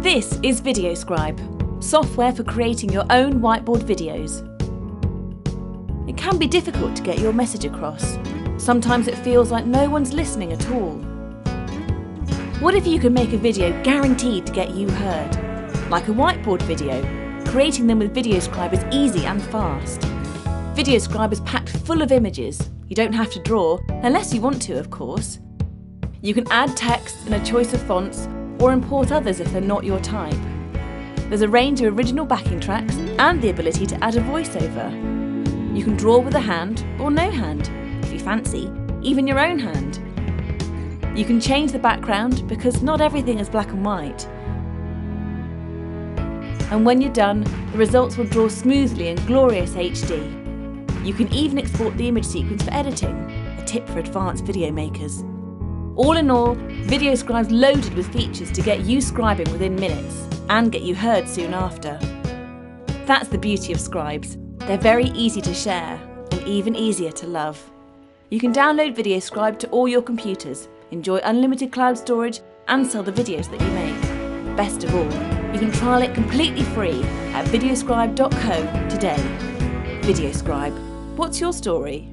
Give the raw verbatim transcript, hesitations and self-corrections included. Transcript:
This is VideoScribe, software for creating your own whiteboard videos. It can be difficult to get your message across. Sometimes it feels like no one's listening at all. What if you could make a video guaranteed to get you heard? Like a whiteboard video. Creating them with VideoScribe is easy and fast. VideoScribe is packed full of images. You don't have to draw, unless you want to, of course. You can add text and a choice of fonts, or import others if they're not your type. There's a range of original backing tracks and the ability to add a voiceover. You can draw with a hand or no hand, if you fancy, even your own hand. You can change the background because not everything is black and white. And when you're done, the results will draw smoothly in glorious H D. You can even export the image sequence for editing, a tip for advanced video makers. All in all, VideoScribe's loaded with features to get you scribing within minutes and get you heard soon after. That's the beauty of scribes. They're very easy to share and even easier to love. You can download VideoScribe to all your computers, enjoy unlimited cloud storage and sell the videos that you make. Best of all, you can trial it completely free at videoscribe dot co today. VideoScribe. What's your story?